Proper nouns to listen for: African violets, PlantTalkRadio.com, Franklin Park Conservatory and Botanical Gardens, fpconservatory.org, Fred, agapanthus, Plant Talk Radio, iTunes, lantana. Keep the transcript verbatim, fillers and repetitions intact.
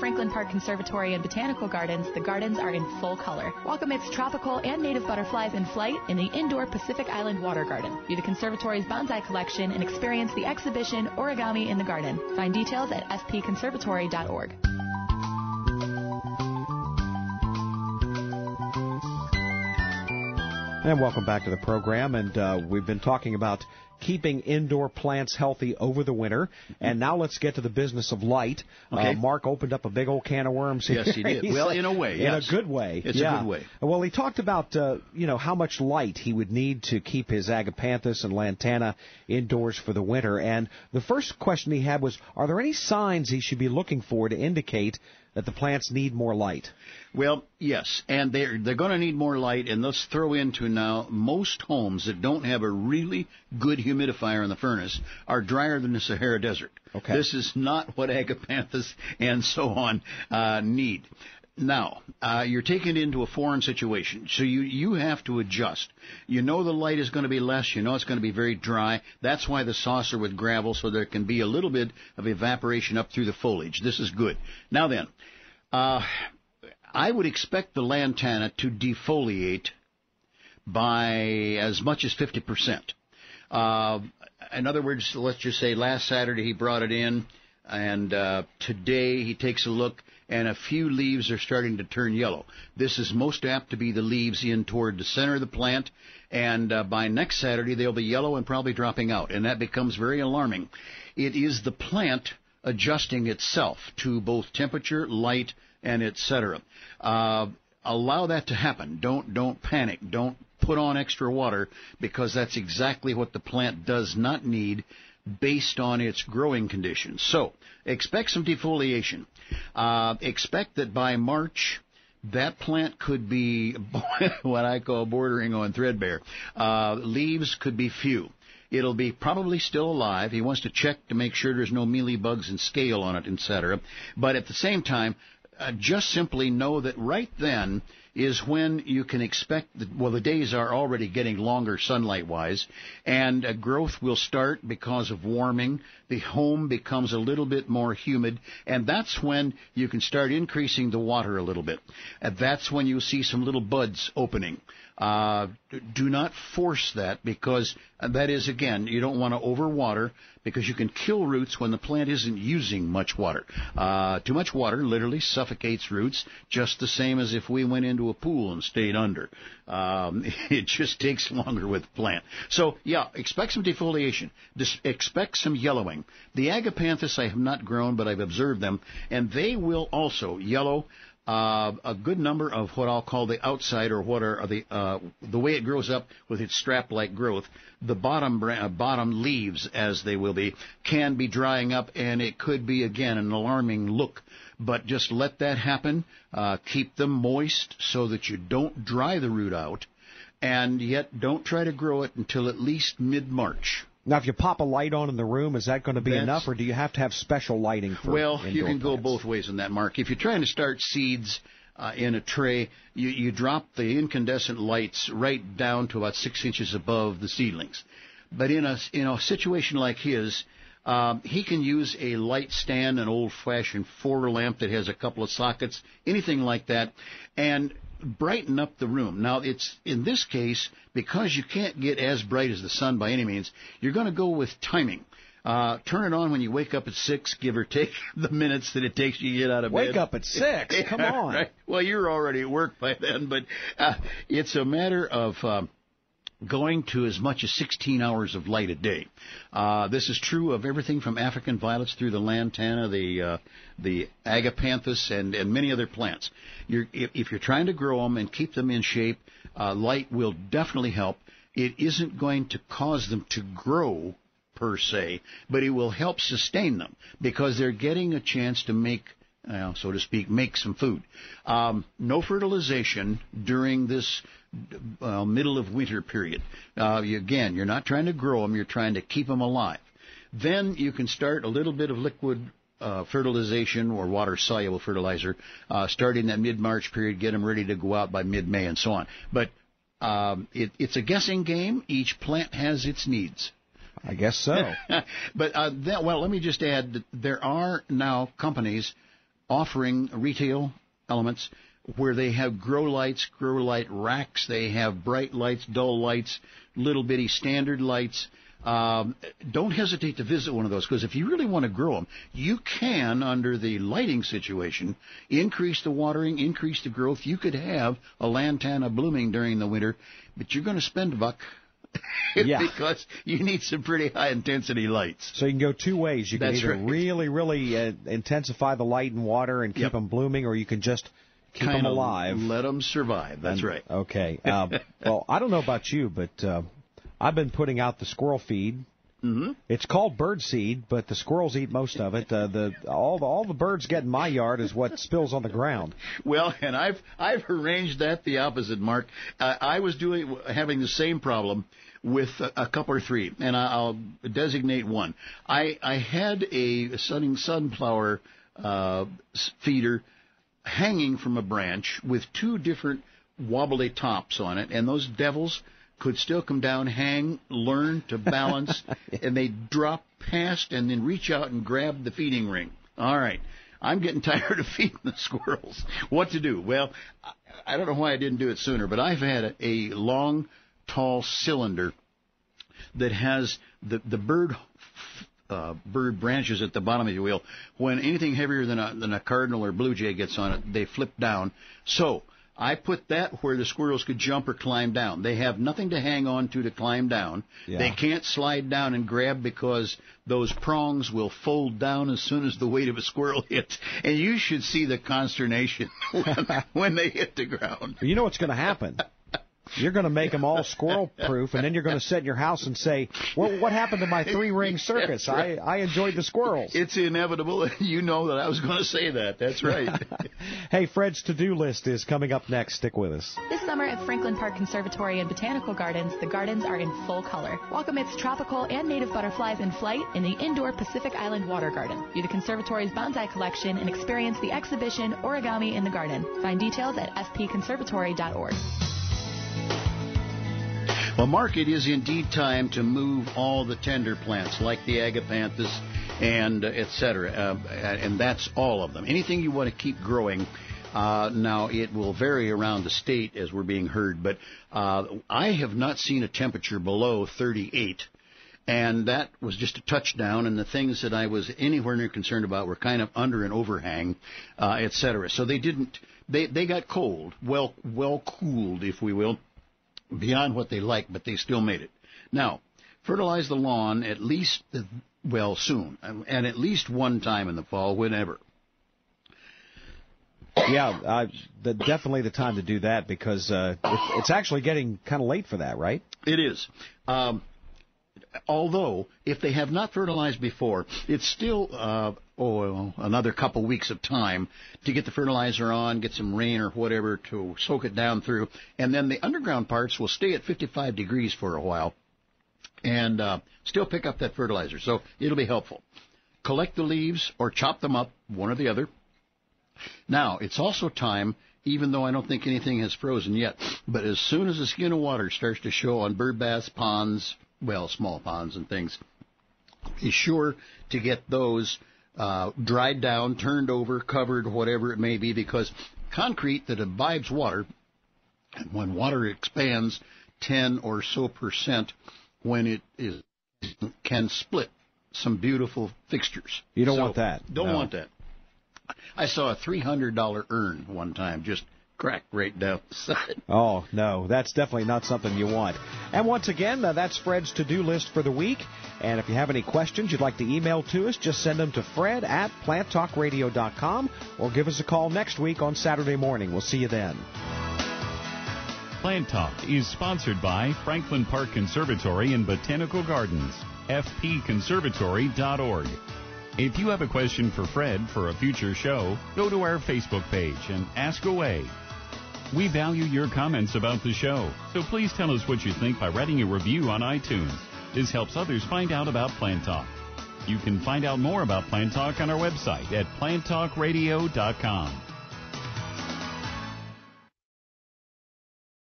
Franklin Park Conservatory and Botanical Gardens, the gardens are in full color. Welcome its tropical and native butterflies in flight in the indoor Pacific Island Water Garden. View the conservatory's bonsai collection and experience the exhibition Origami in the Garden. Find details at f p conservatory dot org. And welcome back to the program. And uh, we've been talking about keeping indoor plants healthy over the winter. And now let's get to the business of light. Okay. Uh, Mark opened up a big old can of worms here. Yes, he did. Well, in a way. Yes. In a good way. It's yeah. a good way. Well, he talked about, uh, you know, how much light he would need to keep his agapanthus and lantana indoors for the winter. And the first question he had was, are there any signs he should be looking for to indicate that the plants need more light? Well, yes, and they're, they're going to need more light, and let's throw into now most homes that don't have a really good humidifier in the furnace are drier than the Sahara Desert. Okay. This is not what agapanthus and so on uh, need. Now, uh, you're taken into a foreign situation, so you, you have to adjust. You know the light is going to be less. You know it's going to be very dry. That's why the saucer with gravel, so there can be a little bit of evaporation up through the foliage. This is good. Now then, uh, I would expect the lantana to defoliate by as much as fifty percent. Uh, in other words, let's just say last Saturday he brought it in, and uh, today he takes a look, and a few leaves are starting to turn yellow. This is most apt to be the leaves in toward the center of the plant, and uh, by next Saturday they'll be yellow and probably dropping out, and that becomes very alarming. It is the plant adjusting itself to both temperature, light, and et cetera. Uh, allow that to happen. Don't, don't panic. Don't put on extra water, because that's exactly what the plant does not need based on its growing conditions. So expect some defoliation. Uh, expect that by March, that plant could be what I call bordering on threadbare. Uh, leaves could be few. It'll be probably still alive. He wants to check to make sure there's no mealybugs and scale on it, et cetera. But at the same time, uh, just simply know that right then is when you can expect, the, well, the days are already getting longer sunlight-wise, and uh, growth will start because of warming. The home becomes a little bit more humid, and that's when you can start increasing the water a little bit. And that's when you see some little buds opening. Uh, do not force that, because that is, again, you don't want to overwater, because you can kill roots when the plant isn't using much water. Uh, too much water literally suffocates roots, just the same as if we went into a pool and stayed under. Um, it just takes longer with the plant. So, yeah, expect some defoliation. Dis- expect some yellowing. The agapanthus I have not grown, but I've observed them, and they will also yellow. Uh, a good number of what I'll call the outside, or what are the uh, the way it grows up with its strap-like growth, the bottom uh, bottom leaves, as they will be, can be drying up, and it could be, again, an alarming look. But just let that happen. Uh, keep them moist so that you don't dry the root out, and yet don't try to grow it until at least mid-March. Now, if you pop a light on in the room, is that going to be That's, enough, or do you have to have special lighting for well, indoor Well, you can plants? Go both ways in that, Mark. If you're trying to start seeds uh, in a tray, you, you drop the incandescent lights right down to about six inches above the seedlings. But in a, in a situation like his, um, he can use a light stand, an old-fashioned four lamp that has a couple of sockets, anything like that, and brighten up the room. Now, it's in this case, because you can't get as bright as the sun by any means, you're going to go with timing. Uh, turn it on when you wake up at six, give or take the minutes that it takes you to get out of bed. Wake up at six? Come on. Right. Well, you're already at work by then, but uh, it's a matter of um, going to as much as sixteen hours of light a day. Uh, this is true of everything from African violets through the lantana, the uh, the agapanthus, and, and many other plants. You're, if, if you're trying to grow them and keep them in shape, uh, light will definitely help. It isn't going to cause them to grow, per se, but it will help sustain them, because they're getting a chance to make, uh, so to speak, make some food. Um, no fertilization during this Uh, middle of winter period. Uh, you, again, you're not trying to grow them, you're trying to keep them alive. Then you can start a little bit of liquid uh, fertilization, or water-soluble fertilizer, uh, starting that mid-March period, get them ready to go out by mid-May and so on. But um, it, it's a guessing game. Each plant has its needs. I guess so. But, uh, that, well, let me just add that there are now companies offering retail elements where they have grow lights, grow light racks. They have bright lights, dull lights, little bitty standard lights. Um, don't hesitate to visit one of those, because if you really want to grow them, you can, under the lighting situation, increase the watering, increase the growth. You could have a lantana blooming during the winter, but you're going to spend a buck. Yeah. Because you need some pretty high-intensity lights. So you can go two ways. You can That's either right. really, really uh, intensify the light and water and keep yep. them blooming, or you can just... Keep them alive. Let them survive. That's and, right. Okay. Uh, well, I don't know about you, but uh, I've been putting out the squirrel feed. Mm-hmm. It's called bird seed, but the squirrels eat most of it. Uh, the all the, all the birds get in my yard is what spills on the ground. Well, and I've I've arranged that the opposite, Mark. Uh, I was doing having the same problem with a, a couple or three, and I'll designate one. I I had a sunning sunflower uh, feeder hanging from a branch with two different wobbly tops on it, and those devils could still come down, hang, learn to balance, and they drop past and then reach out and grab the feeding ring. All right, I'm getting tired of feeding the squirrels. What to do? Well, I don't know why I didn't do it sooner, but I've had a, a long, tall cylinder that has the, the bird... Uh, bird branches at the bottom of the wheel. When anything heavier than a, than a cardinal or blue jay gets on it, they flip down. So I put that where the squirrels could jump or climb down. They have nothing to hang on to to climb down. Yeah. They can't slide down and grab because those prongs will fold down as soon as the weight of a squirrel hits. And you should see the consternation when, when they hit the ground. You know what's going to happen. You're going to make them all squirrel-proof, and then you're going to sit in your house and say, well, what happened to my three-ring circus? Right. I, I enjoyed the squirrels. It's inevitable. You know that I was going to say that. That's right. Hey, Fred's to-do list is coming up next. Stick with us. This summer at Franklin Park Conservatory and Botanical Gardens, the gardens are in full color. Welcome its tropical and native butterflies in flight in the indoor Pacific Island Water Garden. View the conservatory's bonsai collection and experience the exhibition Origami in the Garden. Find details at f p conservatory dot org. Well, Mark, it is indeed time to move all the tender plants like the agapanthus and uh, et cetera, uh, and that's all of them. Anything you want to keep growing. Uh, now, it will vary around the state as we're being heard, but uh, I have not seen a temperature below thirty-eight, and that was just a touchdown, and the things that I was anywhere near concerned about were kind of under an overhang, uh, et cetera. So they didn't, they, they got cold, well, well cooled, if we will. Beyond what they like, but they still made it. Now, fertilize the lawn at least, well, soon, and at least one time in the fall, whenever. Yeah, uh, the, definitely the time to do that, because uh, it, it's actually getting kind of late for that, right? It is. Um, although, if they have not fertilized before, it's still uh, oh, another couple weeks of time to get the fertilizer on, get some rain or whatever to soak it down through. And then the underground parts will stay at fifty-five degrees for a while and uh, still pick up that fertilizer. So it'll be helpful. Collect the leaves or chop them up, one or the other. Now, it's also time, even though I don't think anything has frozen yet, but as soon as the skin of water starts to show on bird baths, ponds, well, small ponds and things, be sure to get those uh, dried down, turned over, covered, whatever it may be, because concrete that imbibes water, and when water expands ten or so percent, when it is, can split some beautiful fixtures. You don't so, want that. Don't no. want that. I saw a three hundred dollars urn one time, just cracked right down the side. Oh, no, that's definitely not something you want. And once again, uh, that's Fred's to-do list for the week. And if you have any questions you'd like to email to us, just send them to Fred at plant talk radio dot com or give us a call next week on Saturday morning. We'll see you then. Plant Talk is sponsored by Franklin Park Conservatory and Botanical Gardens, f p conservatory dot org. If you have a question for Fred for a future show, go to our Facebook page and ask away. We value your comments about the show, so please tell us what you think by writing a review on iTunes. This helps others find out about Plant Talk. You can find out more about Plant Talk on our website at plant talk radio dot com.